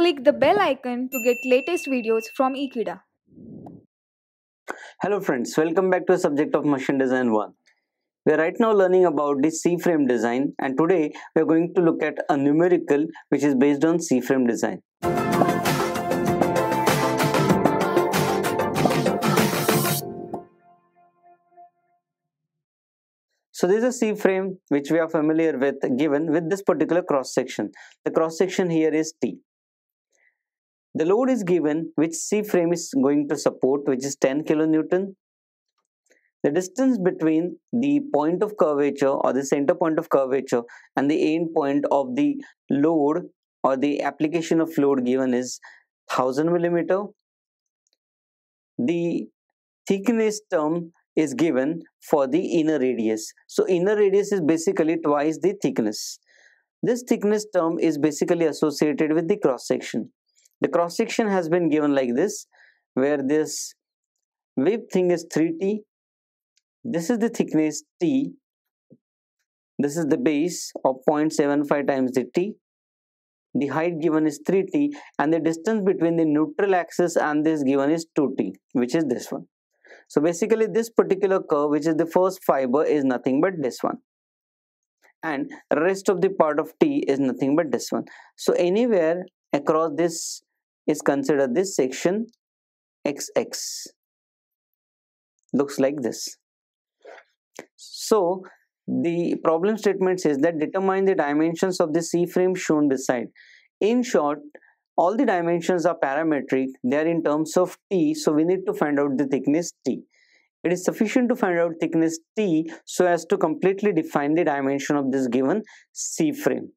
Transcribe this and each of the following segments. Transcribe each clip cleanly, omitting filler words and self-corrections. Click the bell icon to get latest videos from Ekeeda. Hello friends, welcome back to the subject of Machine Design 1. We are right now learning about the C-frame design, and today we are going to look at a numerical which is based on C-frame design. So this is a C-frame which we are familiar with, given with this particular cross-section. The cross-section here is T. The load is given which C-frame is going to support, which is 10 kilonewton. The distance between the point of curvature or the center point of curvature and the end point of the load or the application of load given is 1000 millimeter. The thickness term is given for the inner radius. So inner radius is basically twice the thickness. This thickness term is basically associated with the cross section. The cross section has been given like this, where this width thing is 3t. This is the thickness t. This is the base of 0.75 times the t. The height given is 3t, and the distance between the neutral axis and this given is 2t, which is this one. So basically this particular curve, which is the first fiber, is nothing but this one, and rest of the part of T is nothing but this one. So anywhere across this is considered this section XX. Looks like this. So the problem statement says that determine the dimensions of the C-frame shown beside. In short, all the dimensions are parametric, they are in terms of T, so we need to find out the thickness T. It is sufficient to find out thickness T so as to completely define the dimension of this given C-frame.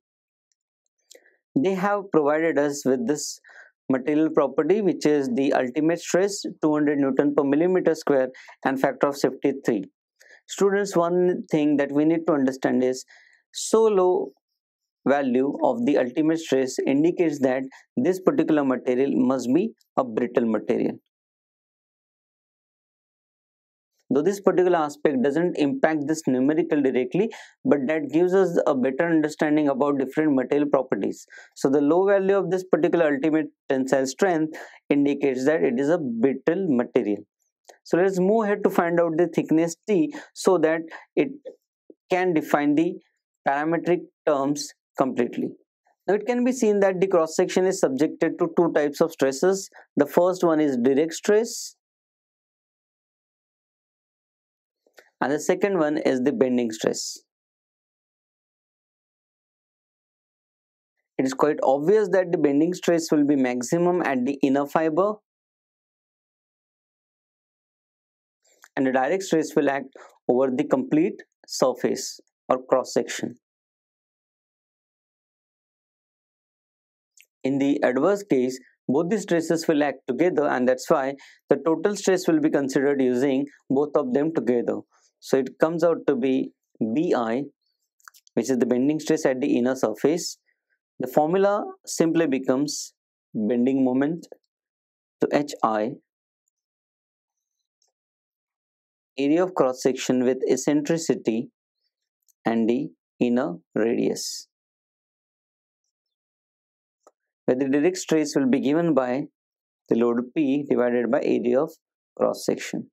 They have provided us with this material property, which is the ultimate stress 200 Newton per millimeter square and factor of safety 3. Students, one thing that we need to understand is so low value of the ultimate stress indicates that this particular material must be a brittle material. Though this particular aspect doesn't impact this numerical directly, but that gives us a better understanding about different material properties. So the low value of this particular ultimate tensile strength indicates that it is a brittle material. So let's move ahead to find out the thickness T so that it can define the parametric terms completely. Now it can be seen that the cross section is subjected to two types of stresses. The first one is direct stress, and the second one is the bending stress. It is quite obvious that the bending stress will be maximum at the inner fiber, and the direct stress will act over the complete surface or cross section. In the adverse case, both the stresses will act together, and that's why the total stress will be considered using both of them together. So it comes out to be BI, which is the bending stress at the inner surface. The formula simply becomes bending moment to HI, area of cross section with eccentricity, and the inner radius, where the direct stress will be given by the load P divided by area of cross section.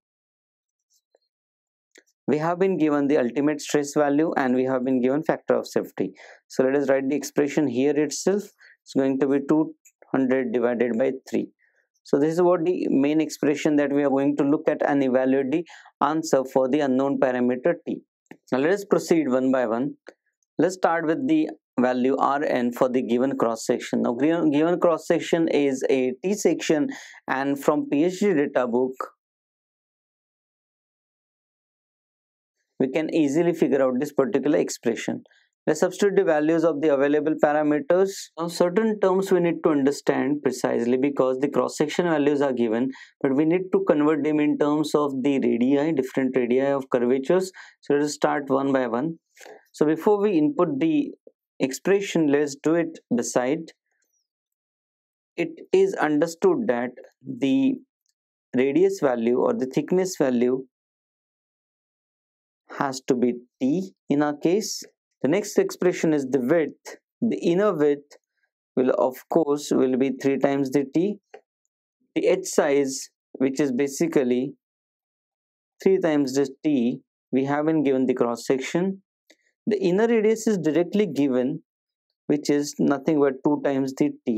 We have been given the ultimate stress value, and we have been given factor of safety. So let us write the expression here itself. It's going to be 200 divided by 3. So this is what the main expression that we are going to look at and evaluate the answer for the unknown parameter T. Now let us proceed one by one. Let's start with the value Rn for the given cross section. Now given cross section is a T section, and from PhD data book we can easily figure out this particular expression. Let's substitute the values of the available parameters. Now certain terms we need to understand precisely because the cross section values are given, but we need to convert them in terms of the radii, different radii of curvatures. So let us start one by one. So before we input the expression, let's do it beside. It is understood that the radius value or the thickness value has to be T in our case. The next expression is the width. The inner width will of course will be 3 times the t. The h size, which is basically 3 times the t, we haven't given the cross section. The inner radius is directly given, which is nothing but 2 times the t.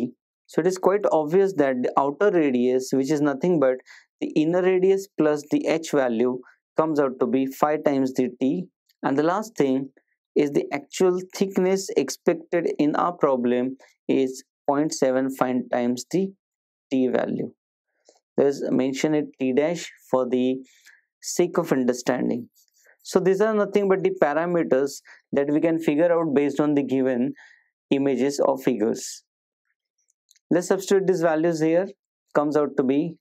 So it is quite obvious that the outer radius, which is nothing but the inner radius plus the h value, comes out to be 5 times the t. And the last thing is the actual thickness expected in our problem is 0.75 times the t value. There is mention it t dash for the sake of understanding. So these are nothing but the parameters that we can figure out based on the given images or figures. Let's substitute these values here. Comes out to be t.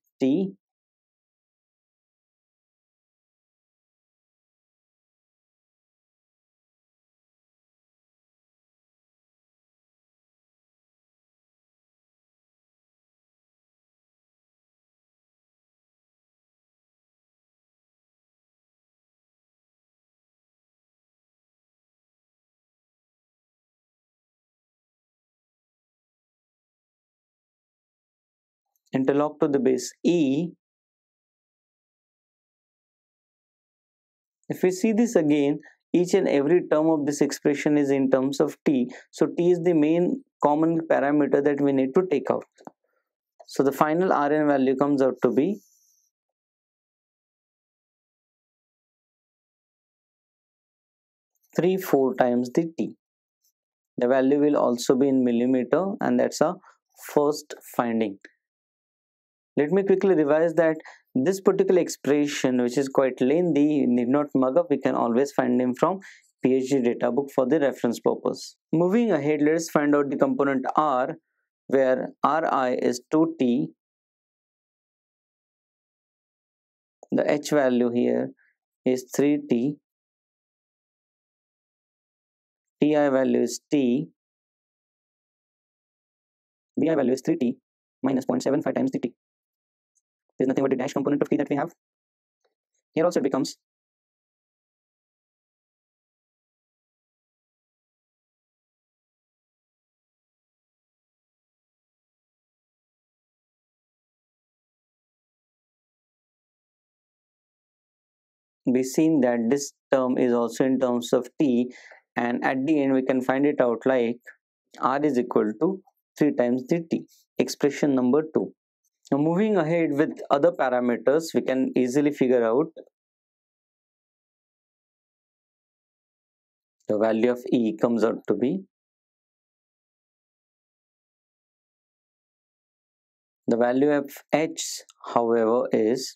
Interlock to the base E. If we see this again, each and every term of this expression is in terms of t. So t is the main common parameter that we need to take out. So the final Rn value comes out to be 3.4 times the t. The value will also be in millimeter, and that's our first finding. Let me quickly revise that this particular expression, which is quite lengthy, you need not mug up. We can always find them from PhD data book for the reference purpose. Moving ahead, let's find out the component R, where Ri is 2t. The h value here is 3t. Ti value is t. Bi value is 3t minus 0.75 times the t. Is nothing but the dash component of t that we have. Here also it becomes 3t. Be seen that this term is also in terms of t, and at the end we can find it out like r is equal to 3 times the t, expression number 2. Now moving ahead with other parameters, we can easily figure out the value of E comes out to be the value of H, however, is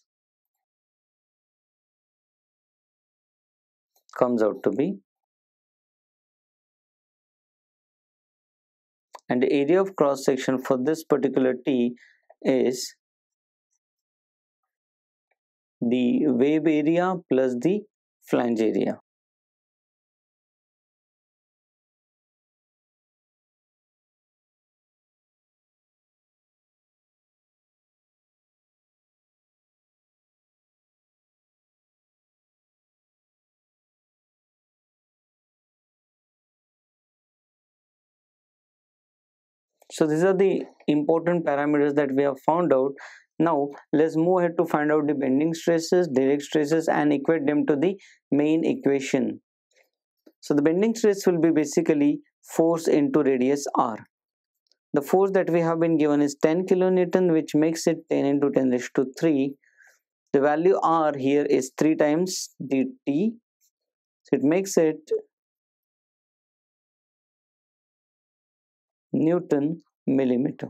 comes out to be, and the area of cross section for this particular T is the wave area plus the flange area. So these are the important parameters that we have found out. Now let's move ahead to find out the bending stresses, direct stresses, and equate them to the main equation. So the bending stress will be basically force into radius r. The force that we have been given is 10 kilonewton, which makes it 10 into 10 raised to 3. The value r here is 3 times the t. So it makes it Newton millimeter,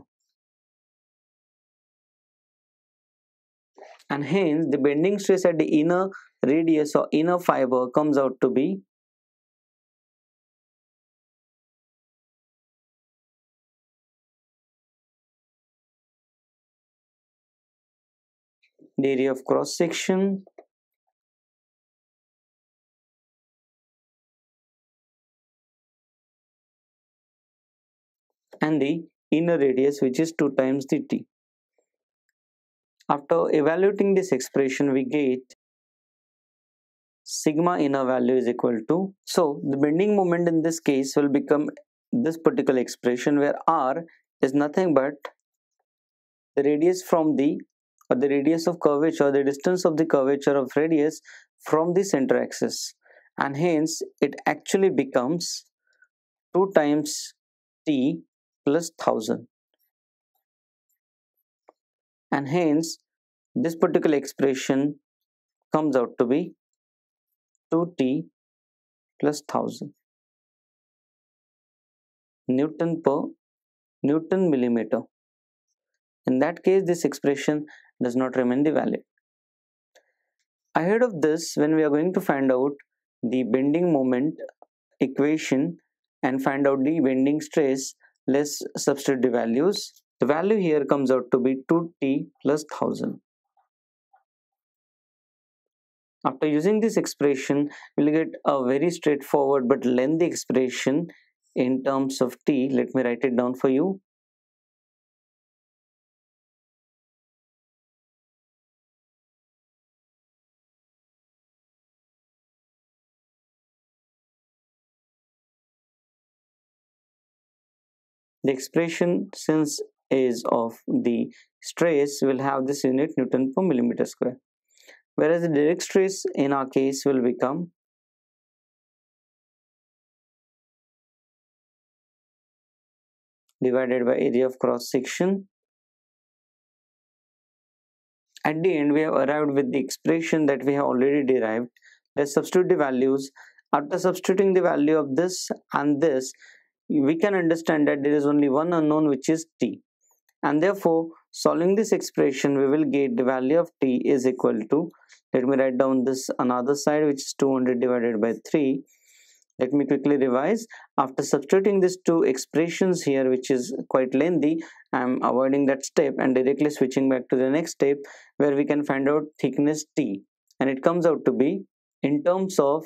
and hence the bending stress at the inner radius or inner fiber comes out to be 3 area of cross section and the inner radius, which is 2 times the t. After evaluating this expression, we get sigma inner value is equal to, so the bending moment in this case will become this particular expression, where r is nothing but the radius from the, or the radius of curvature, the distance of the curvature of radius from the center axis, and hence it actually becomes 2 times t plus 1000, and hence this particular expression comes out to be 2t plus 1000 Newton per Newton millimeter. In that case, this expression does not remain the valid. Ahead of this, when we are going to find out the bending moment equation and find out the bending stress, let's substitute the values. The value here comes out to be 2t plus 1000. After using this expression, we'll get a very straightforward but lengthy expression in terms of t. Let me write it down for you. The expression, since is of the stress, will have this unit Newton per millimeter square, whereas the direct stress in our case will become divided by area of cross section. At the end, we have arrived with the expression that we have already derived. Let's substitute the values. After substituting the value of this and this, we can understand that there is only one unknown, which is t, and therefore solving this expression we will get the value of t is equal to, let me write down this another side, which is 200 divided by 3. Let me quickly revise. After substituting these two expressions here, which is quite lengthy, I am avoiding that step and directly switching back to the next step, where we can find out thickness t, and it comes out to be in terms of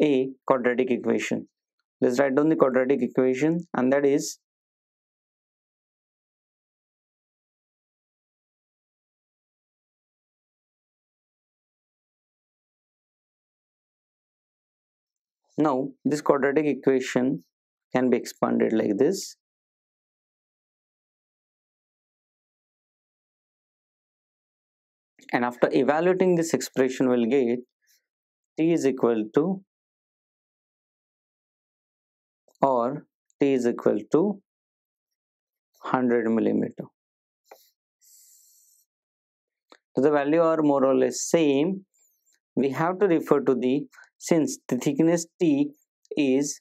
a quadratic equation. Let's write down the quadratic equation, and that is now this quadratic equation can be expanded like this. And after evaluating this expression, we'll get t is equal to, or t is equal to 100 millimeter. So the value are more or less same. We have to refer to the, since the thickness t is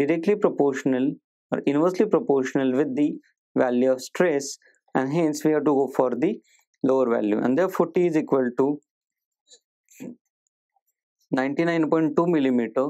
directly proportional or inversely proportional with the value of stress, and hence we have to go for the lower value, and therefore t is equal to 99.2 millimeter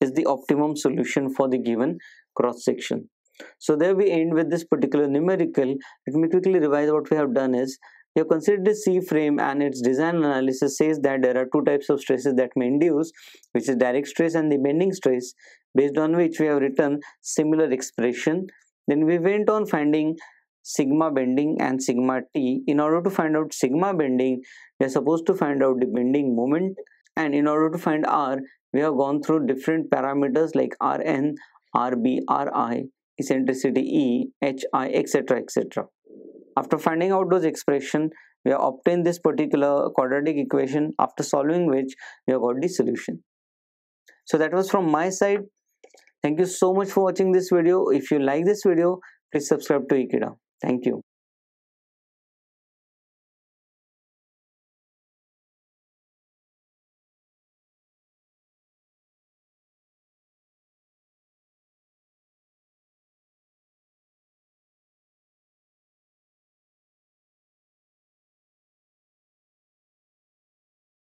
is the optimum solution for the given cross section. So there we end with this particular numerical. Let me quickly revise what we have done is, we have considered the C-frame, and its design analysis says that there are two types of stresses that may induce, which is direct stress and the bending stress, based on which we have written similar expression. Then we went on finding sigma bending and sigma t. In order to find out sigma bending, we are supposed to find out the bending moment, and in order to find r, we have gone through different parameters like Rn, Rb, Ri, eccentricity E, Hi, etc., etc. After finding out those expressions, we have obtained this particular quadratic equation, after solving which we have got the solution. So that was from my side. Thank you so much for watching this video. If you like this video, please subscribe to Ekeeda. Thank you.